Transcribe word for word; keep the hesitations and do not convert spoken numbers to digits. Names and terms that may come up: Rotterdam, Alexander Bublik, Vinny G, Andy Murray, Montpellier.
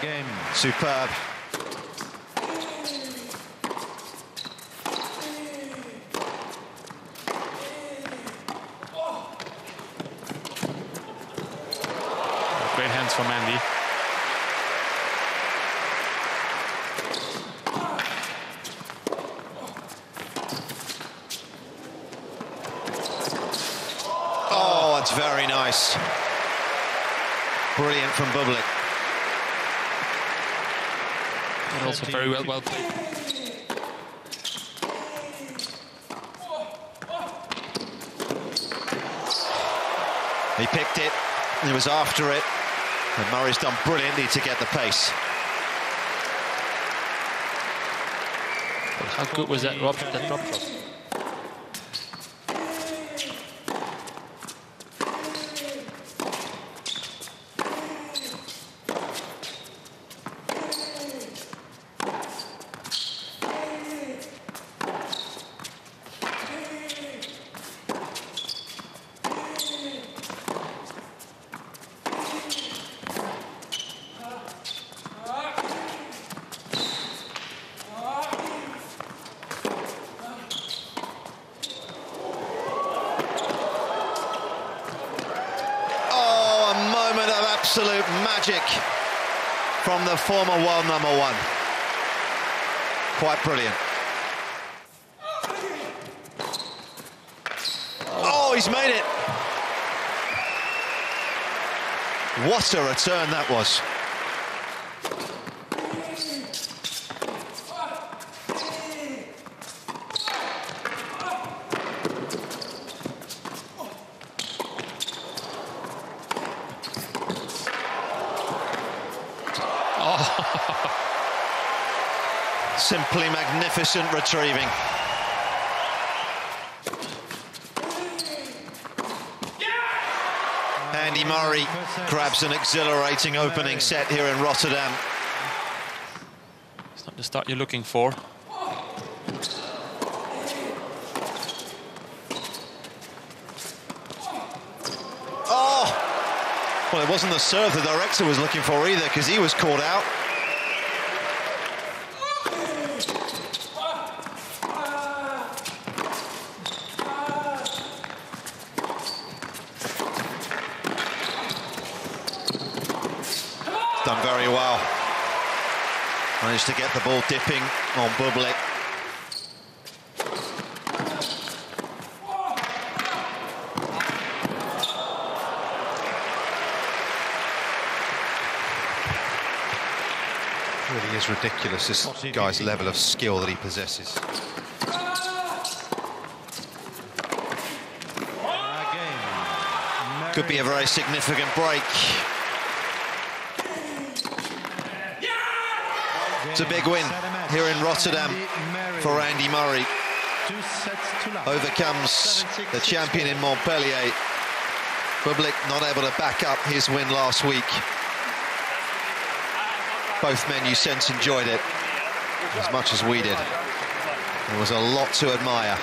entire game. Superb. Great hands from Andy. Oh, that's very nice. Brilliant from Bublik. And also very well, well played. He picked it, he was after it, and Murray's done brilliantly to get the pace. How good was that drop, that drop drop? Absolute magic from the former world number one. Quite brilliant. Oh, he's made it. What a return that was. Simply magnificent retrieving. Andy Murray grabs an exhilarating opening set here in Rotterdam. It's not the start you're looking for. Oh! Well, it wasn't the serve the director was looking for either, because he was caught out. Done very well. Managed to get the ball dipping on Bublik. It really is ridiculous, this guy's level of skill that he possesses. Could be a very significant break. It's a big win here in Rotterdam for Andy Murray. Overcomes the champion in Montpellier. Bublik not able to back up his win last week. Both men, you sense, enjoyed it as much as we did. There was a lot to admire.